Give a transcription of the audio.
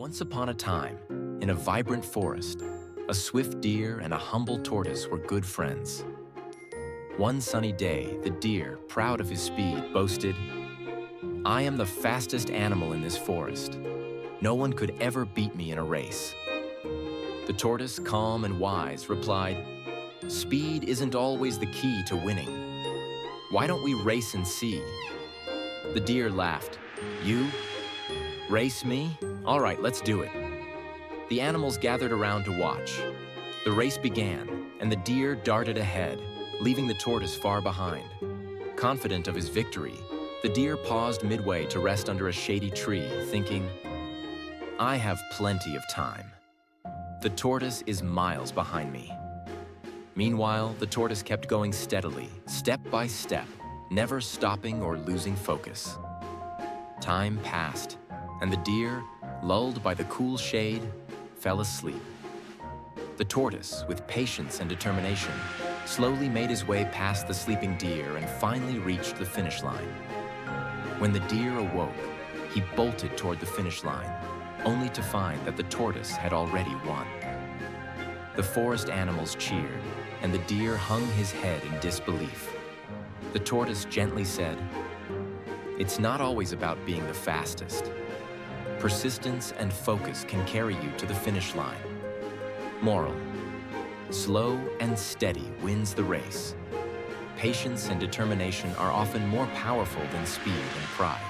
Once upon a time, in a vibrant forest, a swift deer and a humble tortoise were good friends. One sunny day, the deer, proud of his speed, boasted, "I am the fastest animal in this forest. No one could ever beat me in a race." The tortoise, calm and wise, replied, "Speed isn't always the key to winning. Why don't we race and see?" The deer laughed, "You? Race me? All right, let's do it." The animals gathered around to watch. The race began, and the deer darted ahead, leaving the tortoise far behind. Confident of his victory, the deer paused midway to rest under a shady tree, thinking, "I have plenty of time. The tortoise is miles behind me." Meanwhile, the tortoise kept going steadily, step by step, never stopping or losing focus. Time passed, and the deer, lulled by the cool shade, fell asleep. The tortoise, with patience and determination, slowly made his way past the sleeping deer and finally reached the finish line. When the deer awoke, he bolted toward the finish line, only to find that the tortoise had already won. The forest animals cheered, and the deer hung his head in disbelief. The tortoise gently said, "It's not always about being the fastest. Persistence and focus can carry you to the finish line." Moral: slow and steady wins the race. Patience and determination are often more powerful than speed and pride.